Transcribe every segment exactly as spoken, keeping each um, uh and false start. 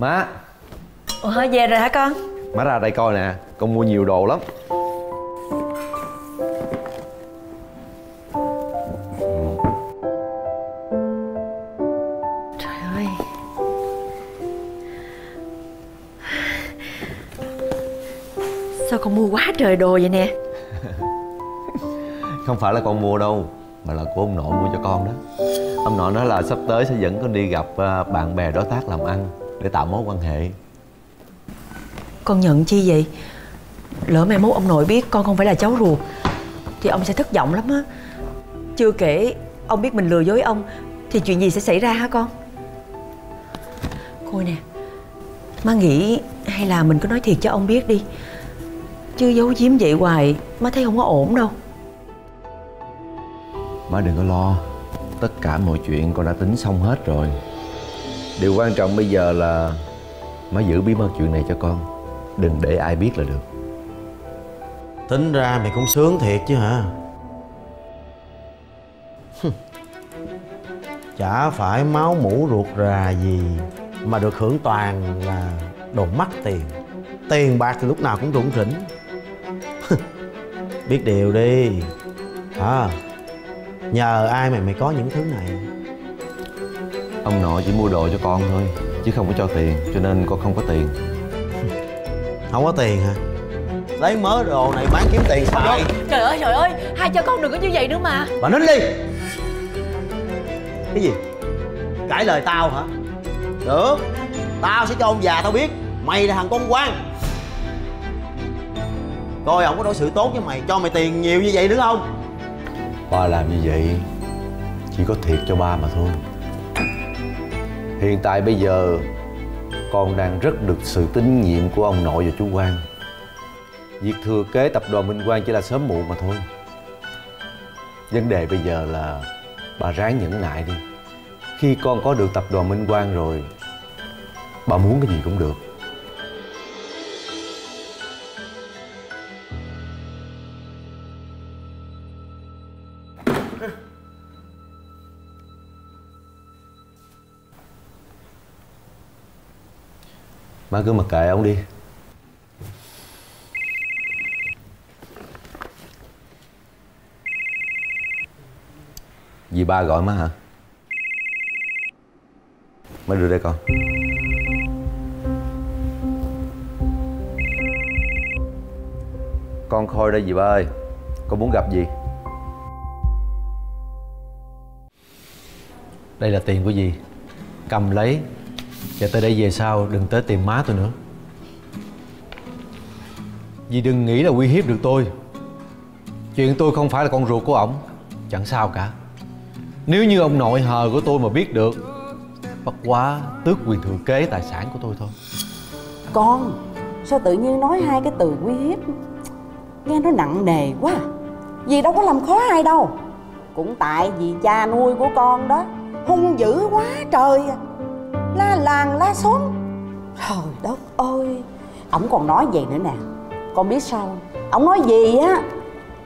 Má. Ủa về rồi hả con? Má ra đây coi nè, con mua nhiều đồ lắm. Trời ơi. Sao con mua quá trời đồ vậy nè? Không phải là con mua đâu, mà là của ông nội mua cho con đó. Ông nội nói là sắp tới sẽ dẫn con đi gặp bạn bè đối tác làm ăn để tạo mối quan hệ. Con nhận chi vậy? Lỡ mai mốt ông nội biết con không phải là cháu ruột thì ông sẽ thất vọng lắm á. Chưa kể ông biết mình lừa dối ông thì chuyện gì sẽ xảy ra hả con? Coi nè, má nghĩ hay là mình cứ nói thiệt cho ông biết đi, chứ giấu giếm vậy hoài má thấy không có ổn đâu. Má đừng có lo, tất cả mọi chuyện con đã tính xong hết rồi. Điều quan trọng bây giờ là má giữ bí mật chuyện này cho con, đừng để ai biết là được. Tính ra mày cũng sướng thiệt chứ hả? Chả phải máu mủ ruột rà gì mà được hưởng toàn là đồ mắc tiền. Tiền bạc thì lúc nào cũng rủng rỉnh. Biết điều đi hả? À, nhờ ai mà mày có những thứ này? Ông nội chỉ mua đồ cho con thôi chứ không có cho tiền, cho nên con không có tiền. Không có tiền hả? Lấy mớ đồ này bán kiếm tiền xài. Trời ơi trời ơi, hai cha con đừng có như vậy nữa mà. Bà nín đi. Cái gì? Cãi lời tao hả? Được, tao sẽ cho ông già tao biết mày là thằng con quan. Coi ông có đối xử tốt với mày, cho mày tiền nhiều như vậy nữa không? Ba làm như vậy chỉ có thiệt cho ba mà thôi. Hiện tại bây giờ con đang rất được sự tín nhiệm của ông nội và chú Quang. Việc thừa kế tập đoàn Minh Quang chỉ là sớm muộn mà thôi. Vấn đề bây giờ là bà ráng nhẫn nại đi. Khi con có được tập đoàn Minh Quang rồi, bà muốn cái gì cũng được. Má cứ mặc kệ ông đi. Dì ba gọi má hả? Má đưa đây con. Con Khôi đây dì ba ơi. Con muốn gặp dì. Đây là tiền của dì, cầm lấy. Và tới đây về sau đừng tới tìm má tôi nữa. Vì đừng nghĩ là uy hiếp được tôi. Chuyện tôi không phải là con ruột của ổng, chẳng sao cả. Nếu như ông nội hờ của tôi mà biết được, bất quá tước quyền thừa kế tài sản của tôi thôi. Con, sao tự nhiên nói hai cái từ uy hiếp nghe nó nặng nề quá. Vì đâu có làm khó ai đâu. Cũng tại vì cha nuôi của con đó hung dữ quá trời, la làng la xóm. Trời đất ơi, ổng còn nói vậy nữa nè. Con biết sao không? Ổng nói gì á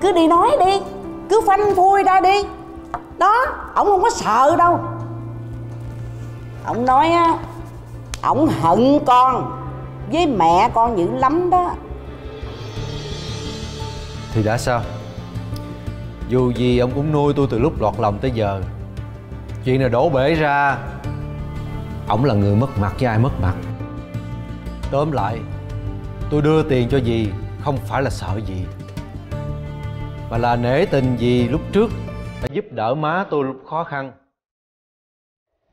cứ đi nói đi, cứ phanh phui ra đi. Đó, ổng không có sợ đâu. Ổng nói á, ổng hận con với mẹ con dữ lắm đó. Thì đã sao, dù gì ổng cũng nuôi tôi từ lúc lọt lòng tới giờ. Chuyện này đổ bể ra, ổng là người mất mặt chứ ai mất mặt. Tóm lại, tôi đưa tiền cho dì không phải là sợ dì, mà là nể tình dì lúc trước đã giúp đỡ má tôi lúc khó khăn.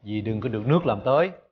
Dì đừng có được nước làm tới.